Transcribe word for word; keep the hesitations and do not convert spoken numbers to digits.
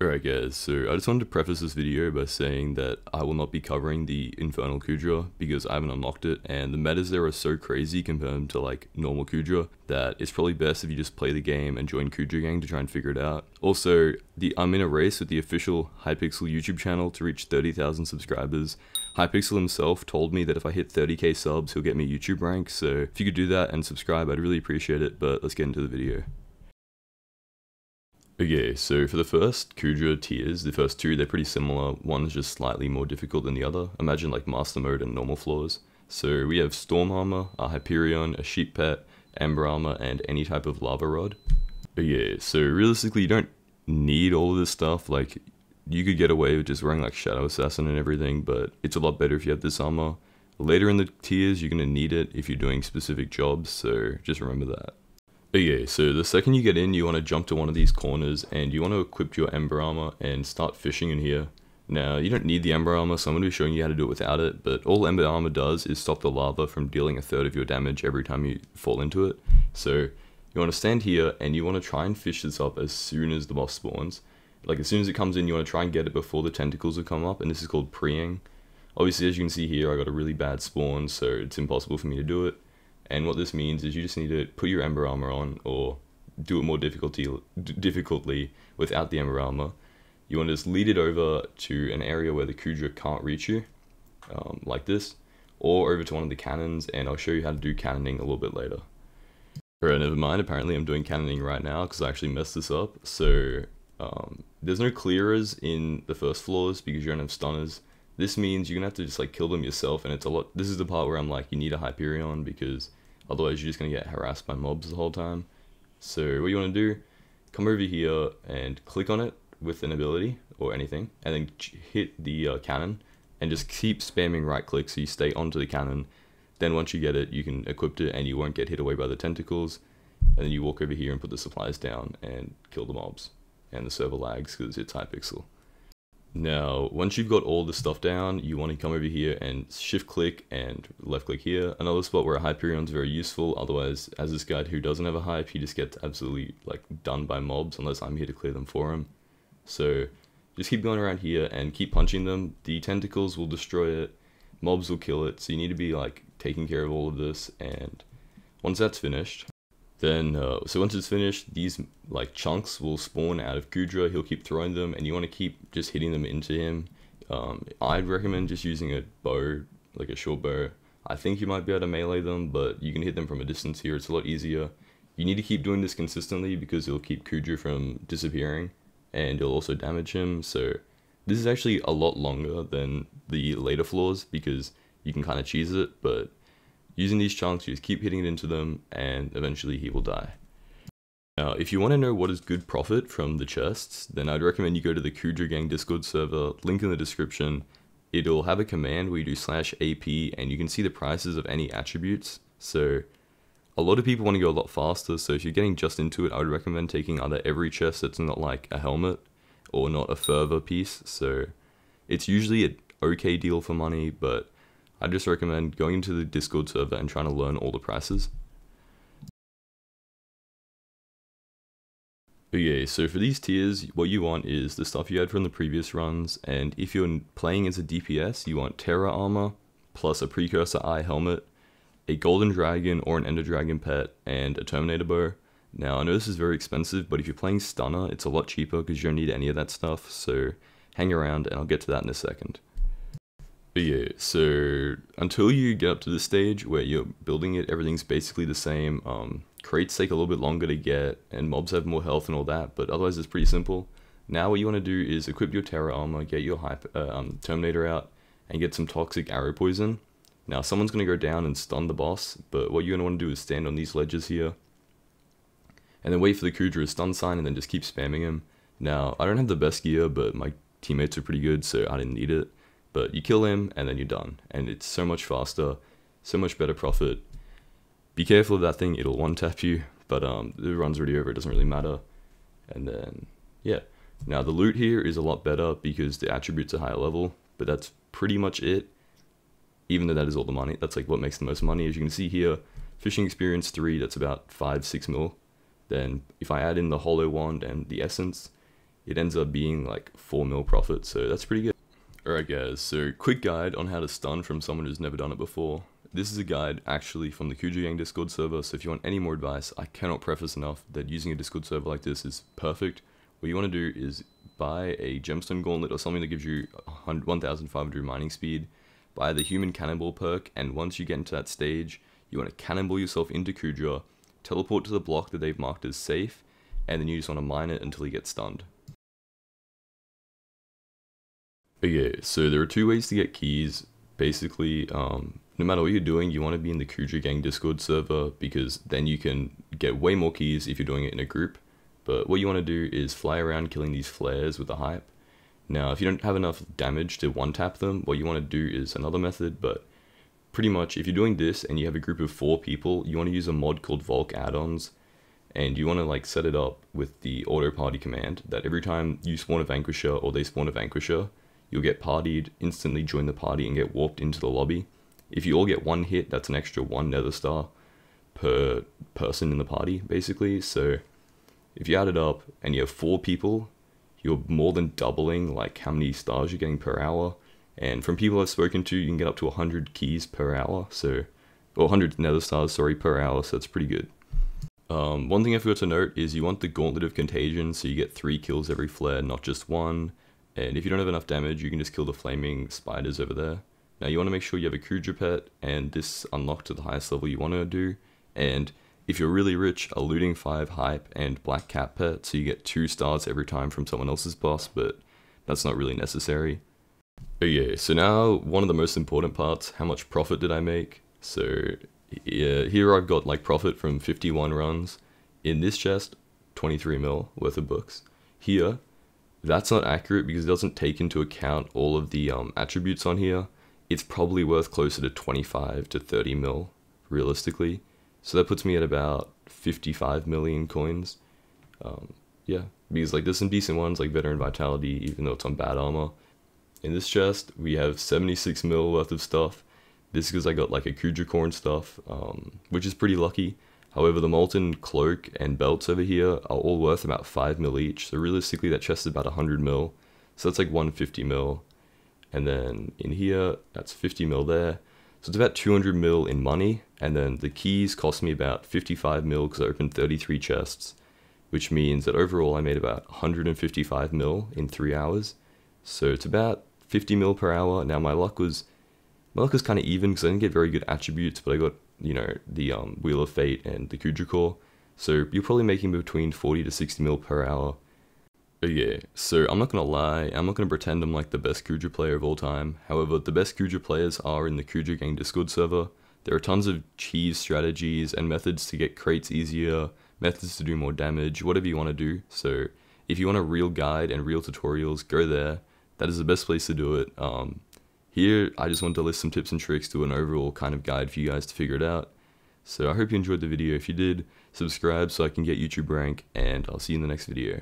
Alright guys, so I just wanted to preface this video by saying that I will not be covering the Infernal Kuudra because I haven't unlocked it, and the metas there are so crazy compared to like normal Kuudra that it's probably best if you just play the game and join Kuudra Gang to try and figure it out. Also, the I'm in a race with the official Hypixel YouTube channel to reach thirty thousand subscribers. Hypixel himself told me that if I hit thirty K subs he'll get me YouTube rank, so if you could do that and subscribe I'd really appreciate it, but let's get into the video. Okay, so for the first Kuudra tiers, the first two, they're pretty similar. One is just slightly more difficult than the other. Imagine like Master Mode and normal floors. So we have Storm Armor, a Hyperion, a Sheep Pet, Ember Armor, and any type of Lava Rod. Okay, so realistically you don't need all of this stuff. Like, you could get away with just wearing like Shadow Assassin and everything, but it's a lot better if you have this armor. Later in the tiers, you're going to need it if you're doing specific jobs, so just remember that. Okay, so the second you get in, you want to jump to one of these corners and you want to equip your Ember Armor and start fishing in here. Now, you don't need the Ember Armor, so I'm going to be showing you how to do it without it, but all Ember Armor does is stop the lava from dealing a third of your damage every time you fall into it. So, you want to stand here and you want to try and fish this up as soon as the boss spawns. Like, as soon as it comes in, you want to try and get it before the tentacles have come up, and this is called preying. Obviously, as you can see here, I got a really bad spawn, so it's impossible for me to do it. And what this means is you just need to put your Ember Armor on or do it more difficulty, difficultly without the Ember Armor. You want to just lead it over to an area where the Kuudra can't reach you, um, like this, or over to one of the cannons, and I'll show you how to do cannoning a little bit later. Alright, never mind, apparently I'm doing cannoning right now because I actually messed this up. So um, there's no clearers in the first floors because you don't have stunners. This means you're going to have to just like kill them yourself, and it's a lot. This is the part where I'm like, you need a Hyperion because otherwise you're just going to get harassed by mobs the whole time. So what you want to do, come over here and click on it with an ability or anything, and then hit the uh, cannon and just keep spamming right click so you stay onto the cannon. Then once you get it, you can equip it and you won't get hit away by the tentacles. And then you walk over here and put the supplies down and kill the mobs, and the server lags because it's Hypixel. Now, once you've got all the stuff down, you want to come over here and shift click and left click here. Another spot where a Hyperion is very useful, otherwise, as this guy who doesn't have a hype, he just gets absolutely like done by mobs unless I'm here to clear them for him. So, just keep going around here and keep punching them. The tentacles will destroy it, mobs will kill it, so you need to be like taking care of all of this, and once that's finished, Then, uh, so once it's finished, these like chunks will spawn out of Kuudra. He'll keep throwing them, and you want to keep just hitting them into him. Um, I'd recommend just using a bow, like a short bow. I think you might be able to melee them, but you can hit them from a distance here. It's a lot easier. You need to keep doing this consistently because it'll keep Kuudra from disappearing, and it'll also damage him. So this is actually a lot longer than the later floors because you can kind of cheese it, but using these chunks, you just keep hitting it into them, and eventually he will die. Now, if you want to know what is good profit from the chests, then I'd recommend you go to the Kuudra Gang Discord server, link in the description. It'll have a command where you do slash A P, and you can see the prices of any attributes. So, a lot of people want to go a lot faster, so if you're getting just into it, I would recommend taking either every chest that's not like a helmet, or not a fervor piece. So, it's usually an okay deal for money, but I just recommend going into the Discord server and trying to learn all the prices. Okay, so for these tiers, what you want is the stuff you had from the previous runs, and if you're playing as a D P S, you want Terra Armor, plus a Precursor Eye Helmet, a Golden Dragon or an Ender Dragon Pet, and a Terminator Bow. Now, I know this is very expensive, but if you're playing Stunner, it's a lot cheaper because you don't need any of that stuff, so hang around and I'll get to that in a second. Yeah, so until you get up to this stage where you're building it, everything's basically the same. Um, crates take a little bit longer to get, and mobs have more health and all that, but otherwise it's pretty simple. Now what you want to do is equip your Terra Armor, get your hype, uh, um, Terminator out, and get some Toxic Arrow Poison. Now someone's going to go down and stun the boss, but what you're going to want to do is stand on these ledges here, and then wait for the Kuudra's stun sign, and then just keep spamming him. Now, I don't have the best gear, but my teammates are pretty good, so I didn't need it. But you kill him and then you're done, and it's so much faster, so much better profit. Be careful of that thing, it'll one tap you, but um, the run's already over, it doesn't really matter. And then, yeah. Now the loot here is a lot better because the attributes are higher level, but that's pretty much it. Even though that is all the money, that's like what makes the most money. As you can see here, fishing experience three, that's about five, six mil. Then if I add in the hollow wand and the essence, it ends up being like four mil profit, so that's pretty good. Alright guys, so quick guide on how to stun from someone who's never done it before. This is a guide actually from the Kuudra Gang Discord server, so if you want any more advice, I cannot preface enough that using a Discord server like this is perfect. What you want to do is buy a gemstone gauntlet or something that gives you one thousand five hundred mining speed, buy the human cannonball perk, and once you get into that stage, you want to cannonball yourself into Kuudra, teleport to the block that they've marked as safe, and then you just want to mine it until he gets stunned. Okay, so there are two ways to get keys. Basically, um, no matter what you're doing, you want to be in the Kuudra Gang Discord server, because then you can get way more keys if you're doing it in a group. But what you want to do is fly around killing these flares with the hype. Now, if you don't have enough damage to one-tap them, what you want to do is another method, but pretty much if you're doing this and you have a group of four people, you want to use a mod called Volk Add-ons, and you want to like set it up with the auto party command that every time you spawn a vanquisher or they spawn a vanquisher, you'll get partied, instantly join the party and get warped into the lobby. If you all get one hit, that's an extra one nether star per person in the party, basically. So if you add it up and you have four people, you're more than doubling like how many stars you're getting per hour. And from people I've spoken to, you can get up to one hundred keys per hour, so, or one hundred nether stars, sorry, per hour, so that's pretty good. Um, one thing I forgot to note is you want the Gauntlet of Contagion, so you get three kills every flare, not just one. And if you don't have enough damage, you can just kill the flaming spiders over there. Now you want to make sure you have a Kuudra pet, and this unlocked to the highest level you want to do. And if you're really rich, a Looting five Hype and Black Cat Pet, so you get two stars every time from someone else's boss, but that's not really necessary. Okay, so now one of the most important parts, how much profit did I make? So yeah, here I've got like profit from fifty-one runs. In this chest, twenty-three mil worth of books. Here, that's not accurate because it doesn't take into account all of the um, attributes on here. It's probably worth closer to twenty-five to thirty mil, realistically. So that puts me at about fifty-five million coins. Um, yeah, because like there's some decent ones like Veteran Vitality, even though it's on bad armor. In this chest, we have seventy-six mil worth of stuff. This is because I got like a Kujacorn stuff, um, which is pretty lucky. However, the molten cloak and belts over here are all worth about five mil each. So realistically, that chest is about one hundred mil. So that's like one hundred fifty mil. And then in here, that's fifty mil there. So it's about two hundred mil in money, and then the keys cost me about fifty-five mil because I opened thirty-three chests, which means that overall I made about one hundred fifty-five mil in three hours. So it's about fifty mil per hour. Now my luck was, my luck was kind of even because I didn't get very good attributes, but I got, you know, the um, wheel of fate and the Kuudra core. So you're probably making between forty to sixty mil per hour. But yeah, so I'm not going to lie, I'm not going to pretend I'm like the best Kuudra player of all time. However, the best Kuudra players are in the Kuudra Gang Discord server. There are tons of cheese strategies and methods to get crates easier, methods to do more damage, whatever you want to do. So if you want a real guide and real tutorials, go there. That is the best place to do it. Um, here, I just wanted to list some tips and tricks to an overall kind of guide for you guys to figure it out. So I hope you enjoyed the video. If you did, subscribe so I can get YouTube rank, and I'll see you in the next video.